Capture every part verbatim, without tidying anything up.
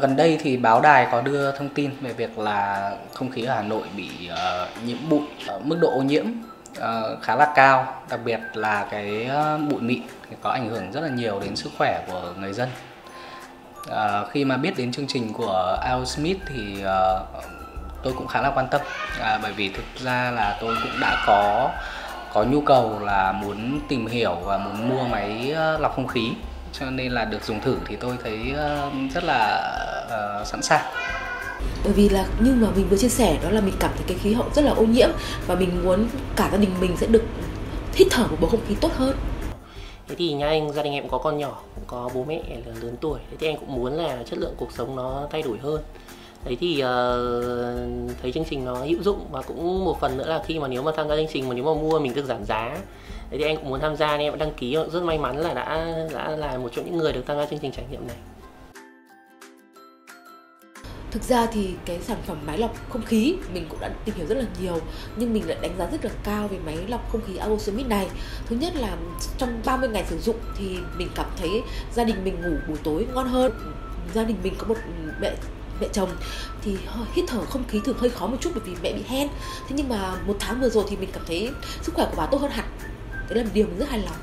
Gần đây thì báo đài có đưa thông tin về việc là không khí ở Hà Nội bị uh, nhiễm bụi, uh, mức độ ô nhiễm uh, khá là cao, đặc biệt là cái bụi mịn có ảnh hưởng rất là nhiều đến sức khỏe của người dân. Uh, khi mà biết đến chương trình của A O. Smith thì uh, tôi cũng khá là quan tâm, uh, bởi vì thực ra là tôi cũng đã có có nhu cầu là muốn tìm hiểu và muốn mua máy lọc không khí, cho nên là được dùng thử thì tôi thấy rất là uh, sẵn sàng. Bởi vì là như mà mình vừa chia sẻ, đó là mình cảm thấy cái khí hậu rất là ô nhiễm và mình muốn cả gia đình mình sẽ được hít thở một bầu không khí tốt hơn. Thế thì nhà anh, gia đình em có con nhỏ, cũng có bố mẹ là lớn tuổi, thế thì anh cũng muốn là chất lượng cuộc sống nó thay đổi hơn. Đấy thì uh, thấy chương trình nó hữu dụng, và cũng một phần nữa là khi mà nếu mà tham gia chương trình mà nếu mà mua mình được giảm giá. Thế thì anh cũng muốn tham gia nên em đăng ký, rất may mắn là đã đã là một trong những người được tham gia chương trình trải nghiệm này. Thực ra thì cái sản phẩm máy lọc không khí mình cũng đã tìm hiểu rất là nhiều, nhưng mình lại đánh giá rất là cao về máy lọc không khí A O. Smith này. Thứ nhất là trong ba mươi ngày sử dụng thì mình cảm thấy gia đình mình ngủ buổi tối ngon hơn. Gia đình mình có một mẹ mẹ chồng thì hít thở không khí thường hơi khó một chút bởi vì mẹ bị hen. Thế nhưng mà một tháng vừa rồi thì mình cảm thấy sức khỏe của bà tốt hơn hẳn. Đấy là một điều mình rất hài lòng.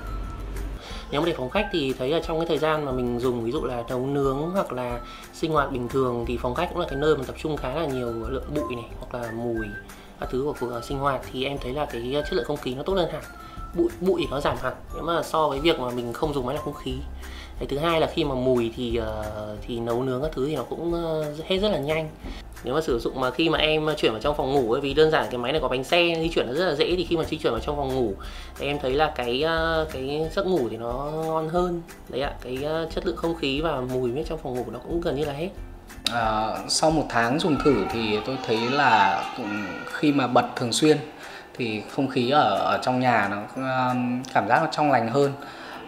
Nếu mà để phòng khách thì thấy là trong cái thời gian mà mình dùng, ví dụ là nấu nướng hoặc là sinh hoạt bình thường, thì phòng khách cũng là cái nơi mà tập trung khá là nhiều lượng bụi này, hoặc là mùi các thứ của cuộc sinh hoạt, thì em thấy là cái chất lượng không khí nó tốt hơn hẳn, bụi bụi nó giảm hẳn nếu mà so với việc mà mình không dùng máy lọc không khí. Cái thứ hai là khi mà mùi thì thì nấu nướng các thứ thì nó cũng hết rất là nhanh. Nếu mà sử dụng mà khi mà em chuyển vào trong phòng ngủ ấy, vì đơn giản cái máy này có bánh xe di chuyển nó rất là dễ, thì khi mà di chuyển vào trong phòng ngủ thì em thấy là cái cái giấc ngủ thì nó ngon hơn. Đấy ạ, cái chất lượng không khí và mùi bên trong phòng ngủ nó cũng gần như là hết. À, sau một tháng dùng thử thì tôi thấy là khi mà bật thường xuyên thì không khí ở ở trong nhà nó cảm giác nó trong lành hơn.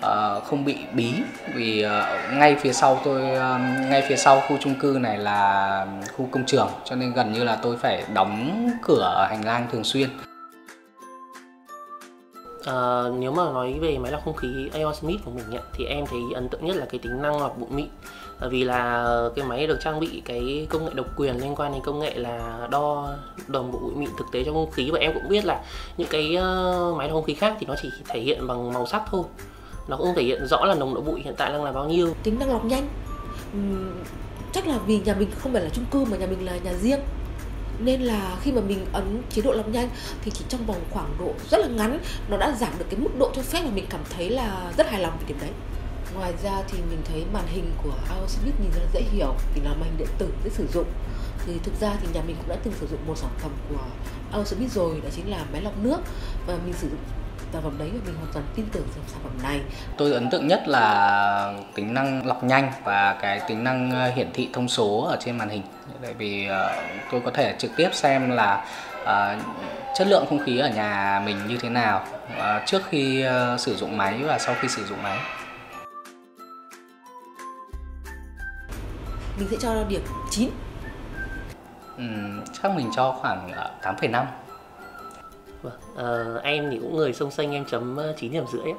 Uh, không bị bí, vì uh, ngay phía sau tôi uh, ngay phía sau khu chung cư này là khu công trường, cho nên gần như là tôi phải đóng cửa ở hành lang thường xuyên. Uh, nếu mà nói về máy lọc không khí A O. Smith của mình ấy, thì em thấy ấn tượng nhất là cái tính năng lọc bụi mịn, vì là cái máy được trang bị cái công nghệ độc quyền liên quan đến công nghệ là đo đồng bộ bụi mịn thực tế trong không khí. Và em cũng biết là những cái uh, máy lọc không khí khác thì nó chỉ thể hiện bằng màu sắc thôi, nó cũng thể hiện rõ là nồng độ bụi hiện tại đang là bao nhiêu. Tính năng lọc nhanh, chắc là vì nhà mình không phải là chung cư mà nhà mình là nhà riêng, nên là khi mà mình ấn chế độ lọc nhanh thì chỉ trong vòng khoảng độ rất là ngắn nó đã giảm được cái mức độ cho phép, mà mình cảm thấy là rất hài lòng về điểm đấy. Ngoài ra thì mình thấy màn hình của A O. Smith nhìn rất dễ hiểu, vì là màn hình điện tử dễ sử dụng. Thì thực ra thì nhà mình cũng đã từng sử dụng một sản phẩm của A O. Smith rồi, đó chính là máy lọc nước, và mình sử dụng sản phẩm đấy và mình hoàn toàn tin tưởng sản phẩm này. Tôi ấn tượng nhất là tính năng lọc nhanh và cái tính năng hiển thị thông số ở trên màn hình. Tại vì tôi có thể trực tiếp xem là uh, chất lượng không khí ở nhà mình như thế nào uh, trước khi uh, sử dụng máy và sau khi sử dụng máy. Mình sẽ cho điểm chín. Uhm, chắc mình cho khoảng tám phẩy năm. Vâng, uh, em thì cũng người sông xanh, em chấm chín điểm rưỡi.